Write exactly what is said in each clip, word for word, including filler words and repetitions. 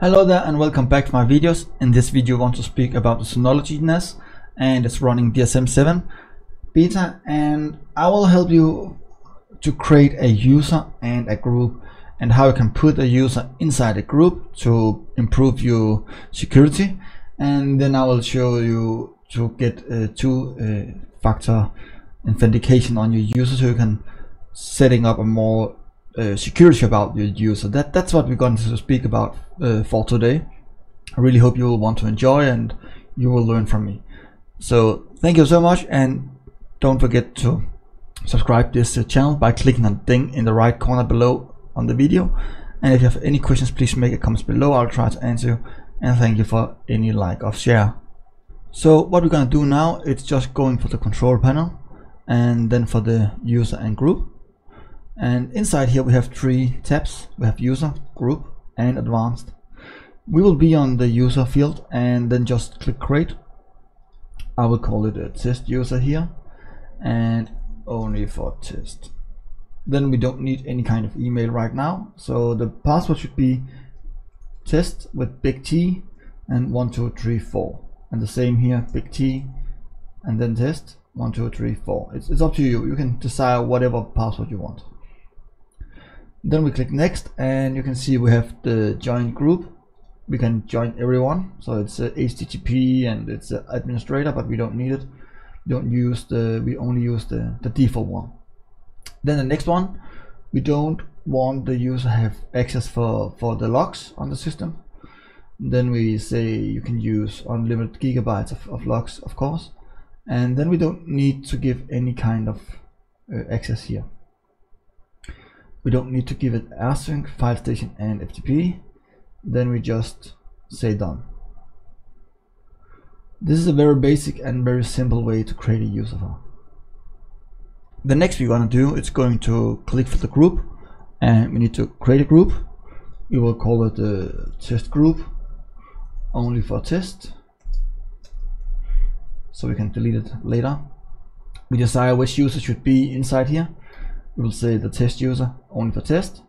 Hello there and welcome back to my videos. In this video I want to speak about the Synology N A S and it's running D S M seven beta, and I will help you to create a user and a group and how you can put a user inside a group to improve your security, and then I will show you to get uh, two uh, factor authentication on your user so you can setting up a more Uh, security about your user. That that's what we're going to speak about uh, for today. I really hope you will want to enjoy and you will learn from me. So thank you so much, and don't forget to subscribe this uh, channel by clicking on the thing in the right corner below on the video. And if you have any questions, please make a comment below. I'll try to answer you, and thank you for any like or share. So what we're going to do now, it's just going for the control panel and then for the user and group. And inside here we have three tabs. We have user, group and advanced. We will be on the user field and then just click create. I will call it a test user here and only for test. Then we don't need any kind of email right now, so the password should be test with big T and one two three four, and the same here, big T and then test one two three four. It's, it's up to you. You can decide whatever password you want. Then we click next, and you can see we have the join group. We can join everyone, so it's a H T T P and it's a administrator, but we don't need it. We don't use the. We only use the the default one. Then the next one, we don't want the user have access for for the logs on the system. Then we say you can use unlimited gigabytes of, of logs, of course, and then we don't need to give any kind of uh, access here. We don't need to give it AirSync, file station and F T P. Then we just say done. This is a very basic and very simple way to create a user file. The next we're going to do is going to click for the group, and we need to create a group. We will call it the test group, only for test, so we can delete it later. We decide which user should be inside here. We will say the test user, only for test,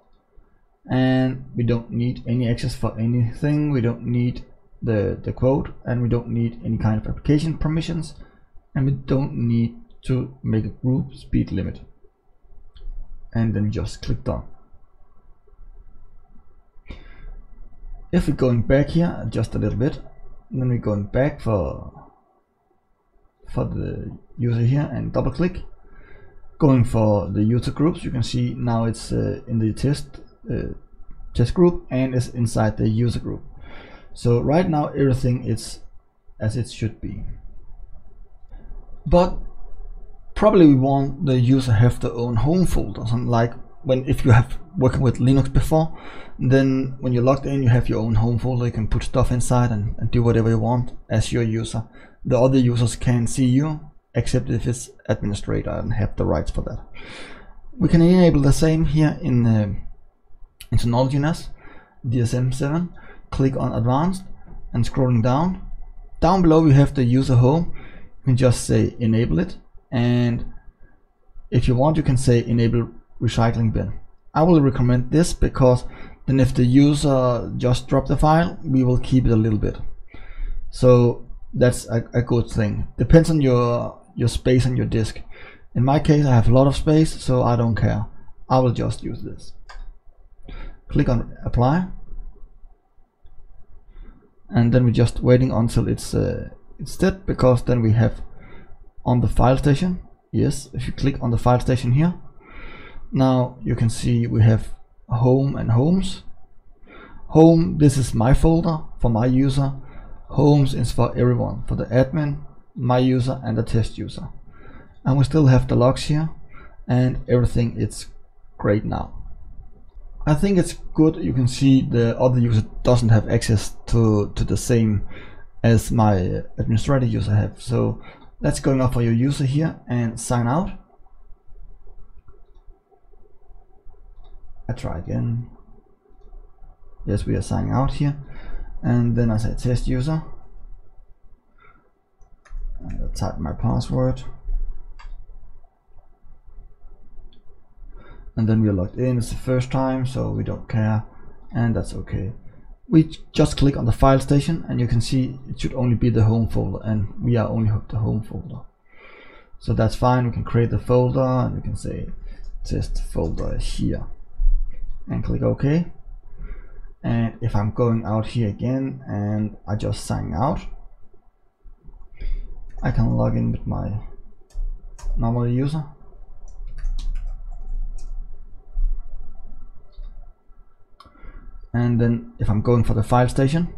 and we don't need any access for anything. We don't need the, the quote, and we don't need any kind of application permissions, and we don't need to make a group speed limit. And then just click done. If we're going back here just a little bit, then we're going back for, for the user here and double click. Going for the user groups, you can see now it's uh, in the test uh, test group and is inside the user group. So right now everything is as it should be. But probably we want the user have their own home folder. Something like when if you have working with Linux before, then when you're logged in, you have your own home folder. You can put stuff inside and, and do whatever you want as your user. The other users can see you, except if it's administrator and have the rights for that. We can enable the same here in the in Synology N A S, D S M seven. Click on advanced and scrolling down. Down below we have the user home. You can just say enable it, and if you want you can say enable recycling bin. I will recommend this because then if the user just drops the file, we will keep it a little bit. So that's a, a good thing. Depends on your your space on your disk. In my case I have a lot of space, so I don't care. I will just use this. Click on apply, and then we're just waiting until it's uh, it's dead, because then we have on the file station. Yes, if you click on the file station here, now you can see we have home and homes. Home, this is my folder for my user. Homes is for everyone, for the admin, my user and the test user. And we still have the logs here, and everything is great now. I think it's good. You can see the other user doesn't have access to, to the same as my administrator user have. So that's going up for your user here and sign out. I try again. Yes, we are signing out here. And then I say test user, and I type my password, and then we are logged in. It's the first time, so we don't care, and that's okay. we just click on the file station, and you can see it should only be the home folder, and we are only hooked to the home folder. So that's fine. We can create the folder, and we can say test folder here and click OK. And if I'm going out here again and I just sign out, I can log in with my normal user. And then if I'm going for the file station,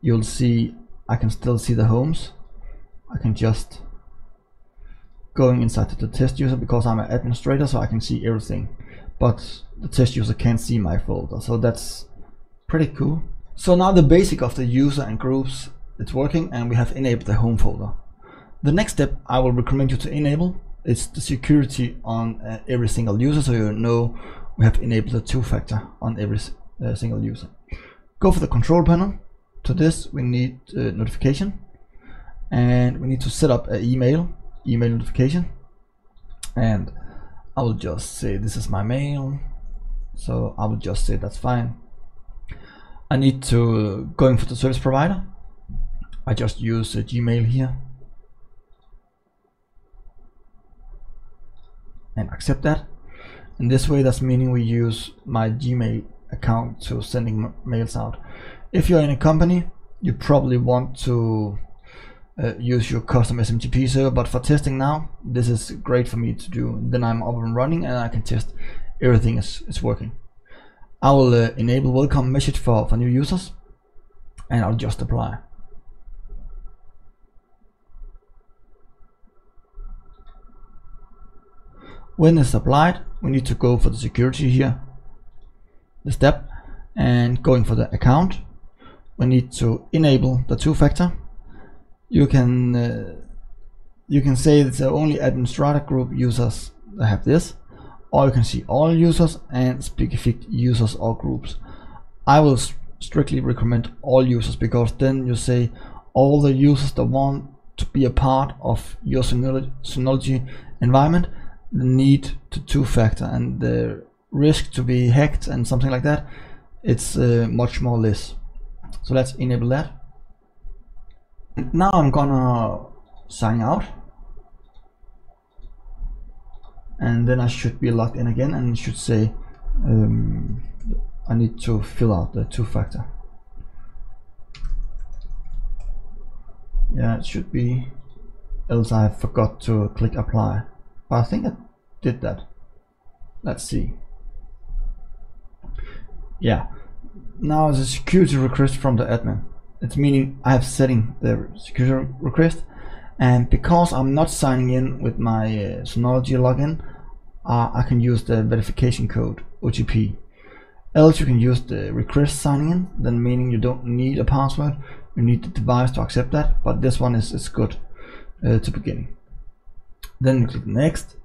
you'll see I can still see the homes. I can just going inside to the test user because I'm an administrator, so I can see everything, but the test user can't see my folder. So that's pretty cool. So now the basic of the user and groups, it's working, and we have enabled the home folder. The next step I will recommend you to enable is the security on uh, every single user, so you know we have enabled the two-factor on every uh, single user. Go for the control panel. To this we need uh, notification, and we need to set up an email, email notification, and I will just say this is my mail, so I will just say that's fine. I need to go in for the service provider. I just use uh, Gmail here and accept that. In this way, that's meaning we use my Gmail account to sending mails out. If you're in a company, you probably want to uh, use your custom S M T P server, but for testing now, this is great for me to do. Then I'm up and running, and I can test everything is, is working. I will uh, enable welcome message for, for new users, and I'll just apply. When it's applied, we need to go for the security here, the step, and going for the account. We need to enable the two-factor. You can uh, you can say it's only administrator group users that have this, or you can see all users and specific users or groups. I will strictly recommend all users, because then you say all the users that want to be a part of your Synology environment need to two-factor, and the risk to be hacked and something like that, it's uh, much more less. So let's enable that. And now I'm gonna sign out, and then I should be logged in again, and it should say um, I need to fill out the two-factor. Yeah, it should be, else I forgot to click apply. But I think I did that. Let's see. Yeah, now it's a security request from the admin. It's meaning I have setting the security request, and because I'm not signing in with my uh, Synology login, uh, I can use the verification code O T P. Else you can use the request signing in, then meaning you don't need a password, you need the device to accept that, but this one is, is good uh, to beginning. Then you click next,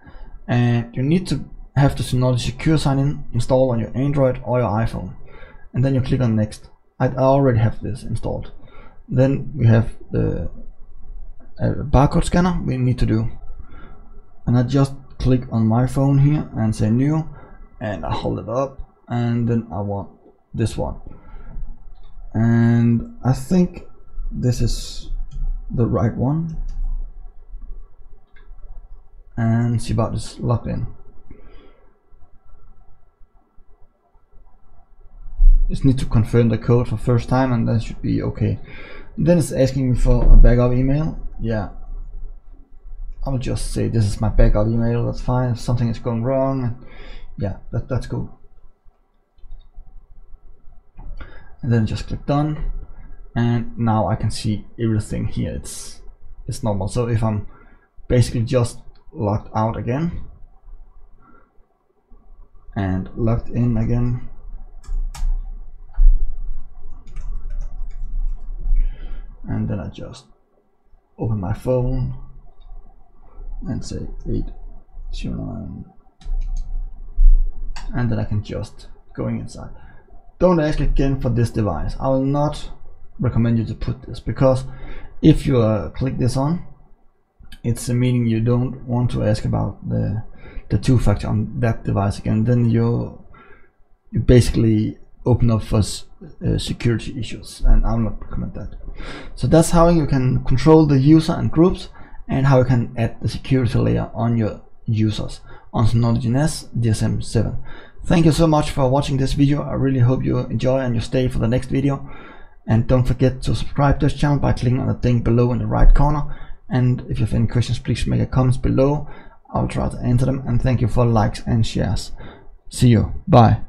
and you need to have the Synology Secure Sign-In installed on your Android or your iPhone, and then you click on next. I already have this installed. Then we have the uh, barcode scanner we need to do, and I just click on my phone here and say new, and I hold it up, and then I want this one, and I think this is the right one, and see about this logged in. Just need to confirm the code for first time, and that should be okay. And then it's asking me for a backup email. Yeah, I'll just say this is my backup email. That's fine. If something is going wrong, yeah, that, that's cool. And then just click done, and now I can see everything here. It's it's normal. So if I'm basically just logged out again and logged in again, and then I just open my phone and say eight zero nine, and then I can just going inside. Don't ask again for this device. I will not recommend you to put this, because if you uh, click this on, it's a meaning you don't want to ask about the the two-factor on that device again. Then you you basically open up for uh, security issues, and I will not recommend that. So that's how you can control the user and groups, and how you can add the security layer on your users on Synology N A S D S M seven. Thank you so much for watching this video. I really hope you enjoy and you stay for the next video. And don't forget to subscribe to this channel by clicking on the thing below in the right corner. And if you have any questions, please make a comment below. I'll try to answer them. And thank you for likes and shares. See you. Bye.